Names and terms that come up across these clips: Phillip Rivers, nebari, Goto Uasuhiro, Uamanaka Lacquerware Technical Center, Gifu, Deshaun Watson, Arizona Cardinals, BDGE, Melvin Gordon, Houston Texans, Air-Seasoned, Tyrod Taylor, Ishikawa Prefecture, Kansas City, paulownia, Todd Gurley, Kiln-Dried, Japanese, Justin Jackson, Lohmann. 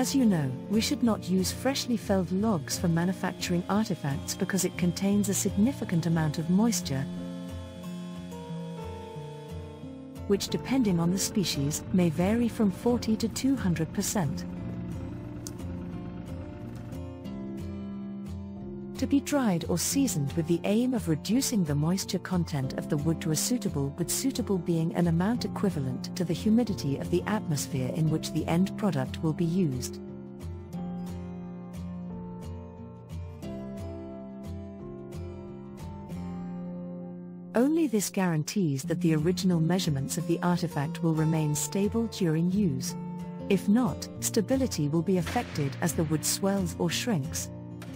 As you know, we should not use freshly felled logs for manufacturing artifacts because it contains a significant amount of moisture, which depending on the species may vary from 40 to 200%. To be dried or seasoned with the aim of reducing the moisture content of the wood to a suitable, with suitable being an amount equivalent to the humidity of the atmosphere in which the end product will be used. Only this guarantees that the original measurements of the artifact will remain stable during use. If not, stability will be affected as the wood swells or shrinks.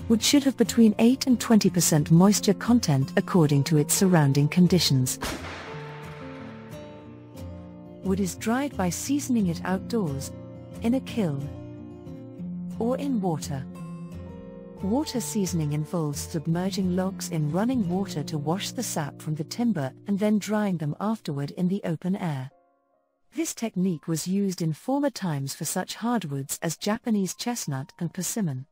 Wood should have between 8 and 20% moisture content according to its surrounding conditions. Wood is dried by seasoning it outdoors, in a kiln, or in water. Water seasoning involves submerging logs in running water to wash the sap from the timber and then drying them afterward in the open air. This technique was used in former times for such hardwoods as Japanese chestnut and persimmon.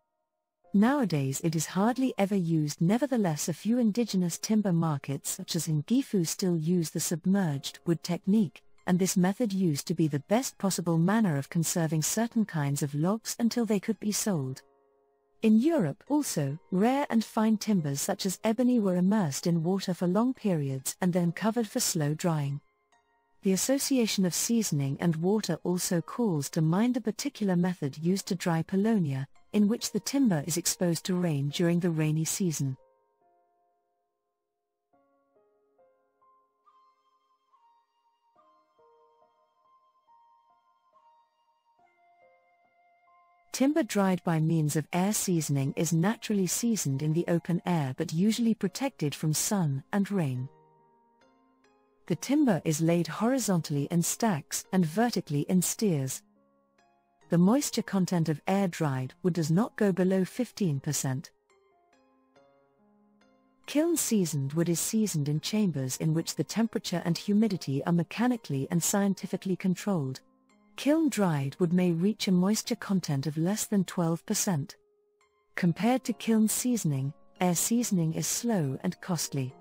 Nowadays it is hardly ever used. Nevertheless, a few indigenous timber markets such as in Gifu still use the submerged wood technique, and this method used to be the best possible manner of conserving certain kinds of logs until they could be sold. In Europe also, rare and fine timbers such as ebony were immersed in water for long periods and then covered for slow drying. The association of seasoning and water also calls to mind a particular method used to dry paulownia, in which the timber is exposed to rain during the rainy season. Timber dried by means of air seasoning is naturally seasoned in the open air but usually protected from sun and rain. The timber is laid horizontally in stacks and vertically in steers. The moisture content of air-dried wood does not go below 15%. Kiln-seasoned wood is seasoned in chambers in which the temperature and humidity are mechanically and scientifically controlled. Kiln-dried wood may reach a moisture content of less than 12%. Compared to kiln seasoning, air seasoning is slow and costly.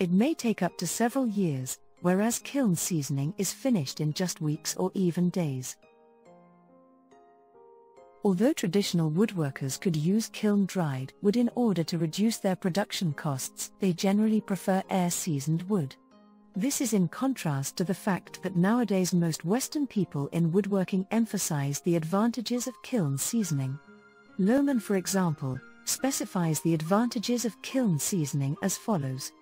It may take up to several years, whereas kiln seasoning is finished in just weeks or even days. Although traditional woodworkers could use kiln-dried wood in order to reduce their production costs, they generally prefer air-seasoned wood. This is in contrast to the fact that nowadays most Western people in woodworking emphasize the advantages of kiln seasoning. Lohmann, for example, specifies the advantages of kiln seasoning as follows.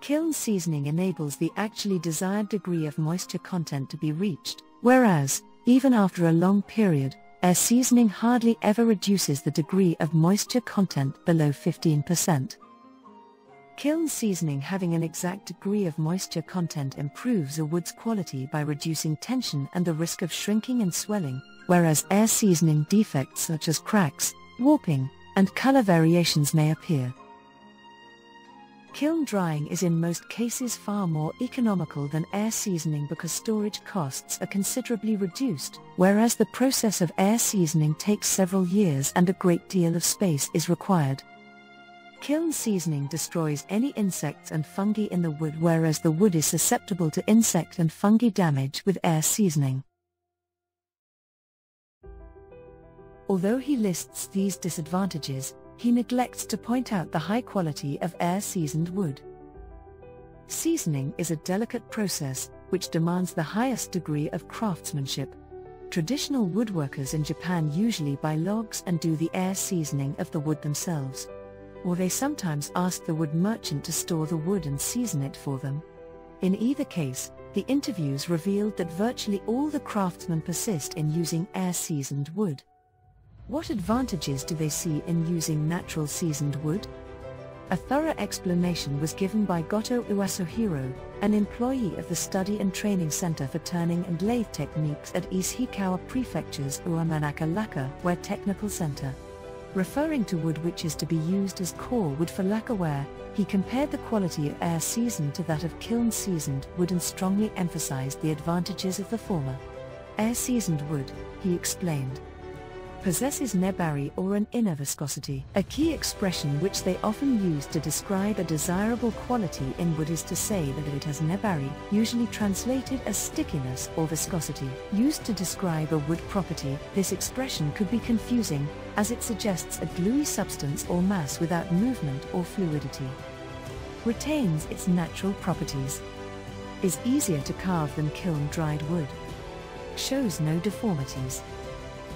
Kiln seasoning enables the actually desired degree of moisture content to be reached, whereas, even after a long period, air seasoning hardly ever reduces the degree of moisture content below 15%. Kiln seasoning having an exact degree of moisture content improves a wood's quality by reducing tension and the risk of shrinking and swelling, whereas air seasoning defects such as cracks, warping, and color variations may appear. Kiln drying is in most cases far more economical than air seasoning because storage costs are considerably reduced, whereas the process of air seasoning takes several years and a great deal of space is required. Kiln seasoning destroys any insects and fungi in the wood, whereas the wood is susceptible to insect and fungi damage with air seasoning. Although he lists these disadvantages, he neglects to point out the high quality of air-seasoned wood. Seasoning is a delicate process, which demands the highest degree of craftsmanship. Traditional woodworkers in Japan usually buy logs and do the air seasoning of the wood themselves. Or they sometimes ask the wood merchant to store the wood and season it for them. In either case, the interviews revealed that virtually all the craftsmen persist in using air-seasoned wood. What advantages do they see in using natural seasoned wood? A thorough explanation was given by Goto Uasuhiro, an employee of the Study and Training Center for Turning and Lathe Techniques at Ishikawa Prefecture's Uamanaka Lacquerware Technical Center. Referring to wood which is to be used as core wood for lacquerware, he compared the quality of air-seasoned to that of kiln-seasoned wood and strongly emphasized the advantages of the former. Air-seasoned wood, he explained, possesses nebari or an inner viscosity. A key expression which they often use to describe a desirable quality inward is to say that it has nebari, usually translated as stickiness or viscosity. Used to describe a wood property, this expression could be confusing, as it suggests a gluey substance or mass without movement or fluidity. Retains its natural properties. Is easier to carve than kiln-dried wood. Shows no deformities.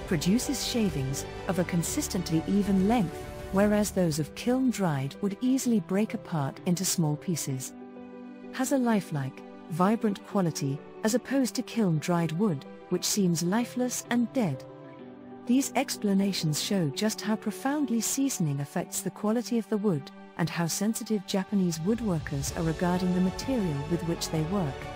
Produces shavings of a consistently even length, whereas those of kiln-dried would easily break apart into small pieces. Has a lifelike, vibrant quality, as opposed to kiln-dried wood, which seems lifeless and dead. These explanations show just how profoundly seasoning affects the quality of the wood, and how sensitive Japanese woodworkers are regarding the material with which they work.